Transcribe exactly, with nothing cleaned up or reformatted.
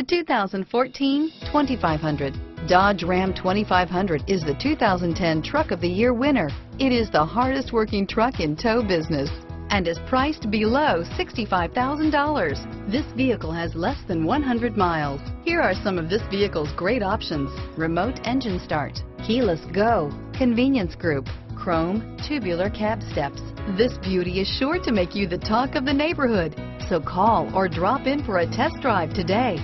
The two thousand fourteen twenty-five hundred. Dodge Ram twenty-five hundred is the two thousand ten Truck of the Year winner. It is the hardest working truck in tow business and is priced below sixty-five thousand dollars. This vehicle has less than one hundred miles. Here are some of this vehicle's great options: remote engine start, keyless go, convenience group, chrome tubular cab steps. This beauty is sure to make you the talk of the neighborhood. So call or drop in for a test drive today.